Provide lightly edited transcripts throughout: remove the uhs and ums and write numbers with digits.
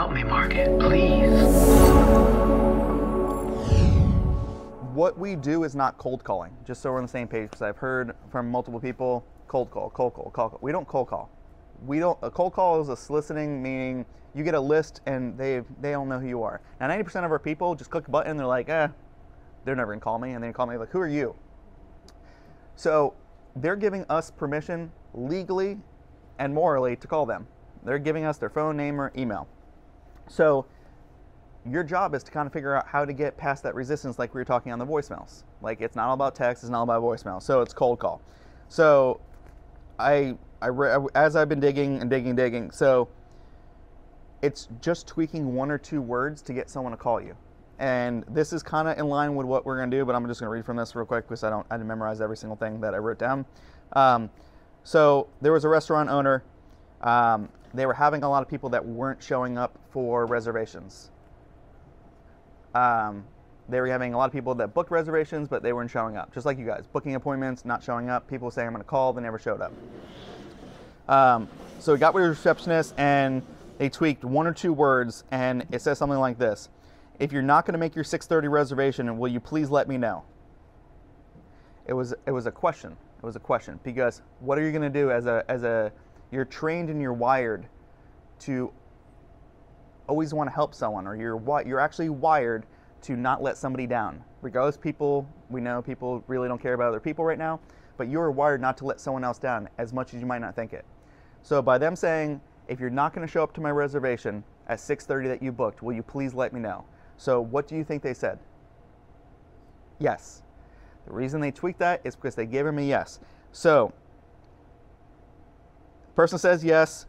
Help me mark it, please. What we do is not cold calling, just so we're on the same page, because I've heard from multiple people, cold call. We don't cold call. A cold call is a soliciting, meaning you get a list and they all know who you are. Now, 90% of our people just click a button, they're like, they're never gonna call me, and they call me like, who are you? So they're giving us permission legally and morally to call them. They're giving us their phone, name, or email. So your job is to kind of figure out how to get past that resistance, like we were talking on the voicemails. Like, it's not all about text, it's not all about voicemail. So it's cold call. So as I've been digging, so it's just tweaking one or two words to get someone to call you. And this is kind of in line with what we're going to do, but I'm just going to read from this real quick because I didn't memorize every single thing that I wrote down. So there was a restaurant owner. They were having a lot of people that weren't showing up for reservations. They were having a lot of people that booked reservations, but they weren't showing up. Just like you guys, booking appointments, not showing up. People saying, I'm going to call, they never showed up. So we got with the receptionist and they tweaked one or two words, and it says something like this. If you're not going to make your 6:30 reservation, will you please let me know? It was a question. It was a question, because what are you going to do as a you're trained and you're wired to always want to help someone, or you're actually wired to not let somebody down. Regardless, we know people really don't care about other people right now, but you're wired not to let someone else down as much as you might not think it. So by them saying, if you're not going to show up to my reservation at 6:30 that you booked, will you please let me know? So what do you think they said? Yes. The reason they tweaked that is because they gave him a yes. So the person says yes,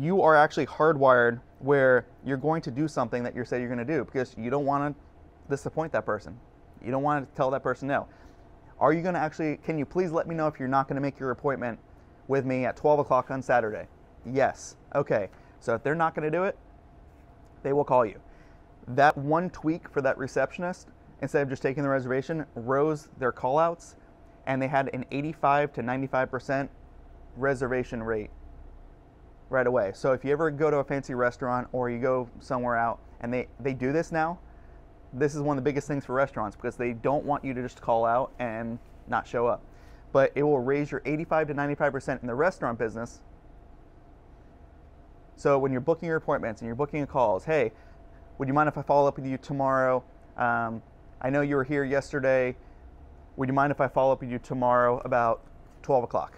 you are actually hardwired where you're going to do something that you say you're going to do because you don't want to disappoint that person. You don't want to tell that person no. Are you going to actually, can you please let me know if you're not going to make your appointment with me at 12 o'clock on Saturday? Yes. Okay. So if they're not going to do it, they will call you. That one tweak for that receptionist, instead of just taking the reservation, rose their callouts, and they had an 85 to 95% reservation rate right away. So if you ever go to a fancy restaurant or you go somewhere out and they do this now, this is one of the biggest things for restaurants because they don't want you to just call out and not show up. But it will raise your 85 to 95% in the restaurant business. So when you're booking your appointments and you're booking calls, hey, would you mind if I follow up with you tomorrow? I know you were here yesterday. Would you mind if I follow up with you tomorrow about 12 o'clock?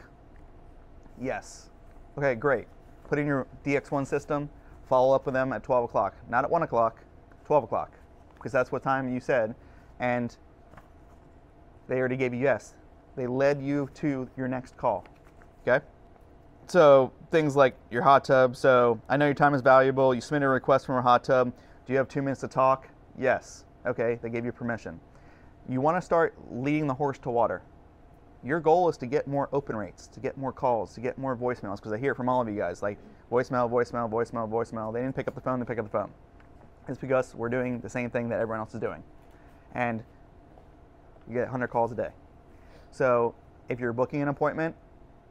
Yes. Okay, great. Put in your DX1 system, follow up with them at 12 o'clock. Not at 1 o'clock, 12 o'clock, because that's what time you said. And they already gave you yes. They led you to your next call. Okay? So things like your hot tub. So I know your time is valuable. You submitted a request from a hot tub. Do you have 2 minutes to talk? Yes. Okay, they gave you permission. You want to start leading the horse to water. Your goal is to get more open rates, to get more calls, to get more voicemails, because I hear from all of you guys, like voicemail. They didn't pick up the phone, they pick up the phone. It's because we're doing the same thing that everyone else is doing. And you get 100 calls a day. So if you're booking an appointment,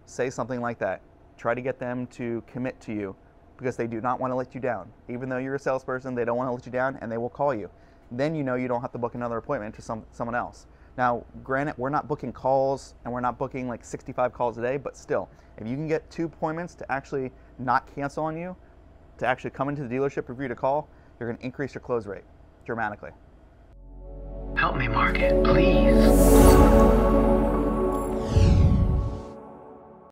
say something like that. Try to get them to commit to you, because they do not want to let you down. Even though you're a salesperson, they don't want to let you down, and they will call you. Then you know you don't have to book another appointment to someone else. Now, granted, we're not booking calls, and we're not booking like 65 calls a day, but still, if you can get 2 appointments to actually not cancel on you, to actually come into the dealership review to call, you're going to increase your close rate dramatically. Help me mark it, please.